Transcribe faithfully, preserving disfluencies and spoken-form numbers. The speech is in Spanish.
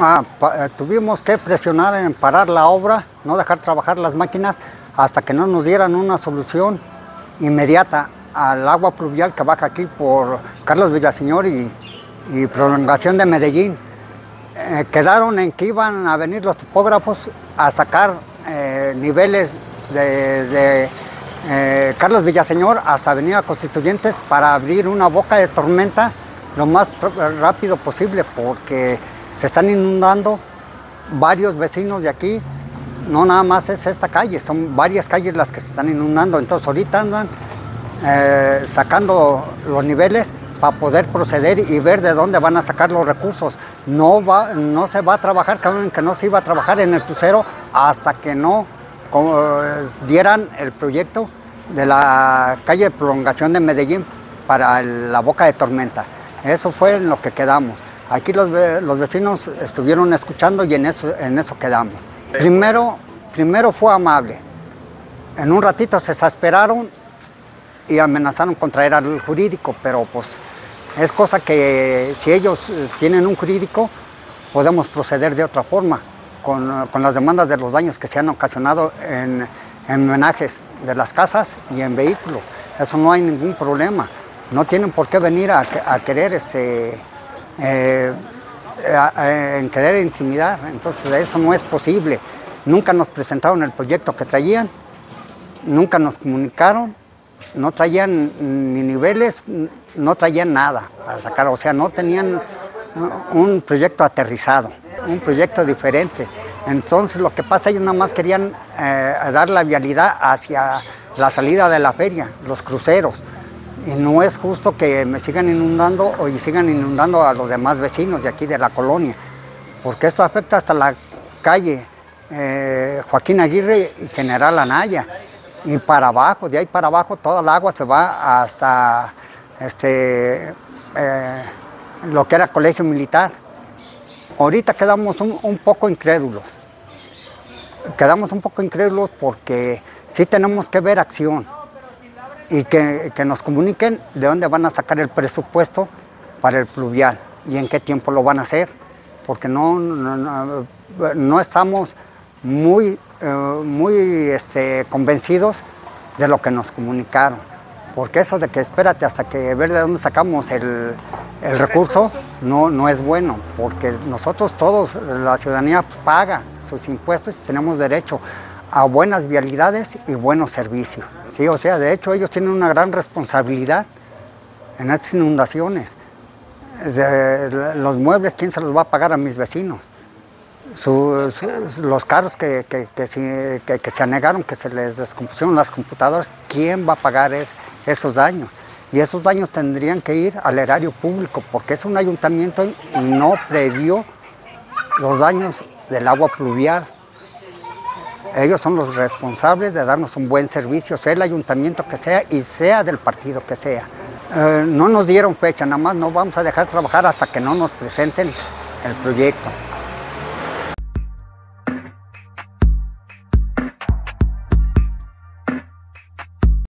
Ah, tuvimos que presionar en parar la obra, no dejar trabajar las máquinas hasta que no nos dieran una solución inmediata al agua pluvial que baja aquí por Carlos Villaseñor y, y prolongación de Medellín. Eh, quedaron en que iban a venir los topógrafos a sacar eh, niveles desde eh, Carlos Villaseñor hasta Avenida Constituyentes para abrir una boca de tormenta lo más rápido posible, porque se están inundando varios vecinos de aquí. No nada más es esta calle, son varias calles las que se están inundando. Entonces ahorita andan eh, sacando los niveles para poder proceder y ver de dónde van a sacar los recursos. No, va, no se va a trabajar, que no se iba a trabajar en el crucero hasta que no como, dieran el proyecto de la calle de prolongación de Medellín para el, la boca de tormenta. Eso fue en lo que quedamos. Aquí los, los vecinos estuvieron escuchando y en eso, en eso quedamos. Primero, primero fue amable. En un ratito se exasperaron y amenazaron con traer al jurídico, pero pues es cosa que si ellos tienen un jurídico, podemos proceder de otra forma con, con las demandas de los daños que se han ocasionado en, en homenajes de las casas y en vehículos. Eso no hay ningún problema. No tienen por qué venir a, a querer este... Eh, eh, en querer intimidar. Entonces eso no es posible. Nunca nos presentaron el proyecto que traían, nunca nos comunicaron, no traían ni niveles, no traían nada para sacar, o sea, no tenían un proyecto aterrizado, un proyecto diferente. Entonces lo que pasa, ellos nada más querían eh, dar la vialidad hacia la salida de la feria, los cruceros. Y no es justo que me sigan inundando y sigan inundando a los demás vecinos de aquí de la colonia, porque esto afecta hasta la calle eh, Joaquín Aguirre y General Anaya, y para abajo, de ahí para abajo toda el agua se va hasta este, eh, lo que era Colegio Militar. Ahorita quedamos un, un poco incrédulos, quedamos un poco incrédulos porque sí tenemos que ver acción. Y que, que nos comuniquen de dónde van a sacar el presupuesto para el pluvial y en qué tiempo lo van a hacer, porque no, no, no, no estamos muy, eh, muy este, convencidos de lo que nos comunicaron, porque eso de que espérate hasta que ver de dónde sacamos el, el recurso no, no es bueno, porque nosotros todos, la ciudadanía paga sus impuestos y tenemos derecho a buenas vialidades y buenos servicios. Sí, o sea, de hecho ellos tienen una gran responsabilidad en estas inundaciones. De los muebles, ¿quién se los va a pagar a mis vecinos? Sus, sus, los carros que, que, que, se, que, que se anegaron, que se les descompusieron las computadoras, ¿quién va a pagar es, esos daños? Y esos daños tendrían que ir al erario público, porque es un ayuntamiento y no previó los daños del agua pluvial. Ellos son los responsables de darnos un buen servicio, sea el ayuntamiento que sea y sea del partido que sea. Eh, no nos dieron fecha, nada más no vamos a dejar trabajar hasta que no nos presenten el proyecto.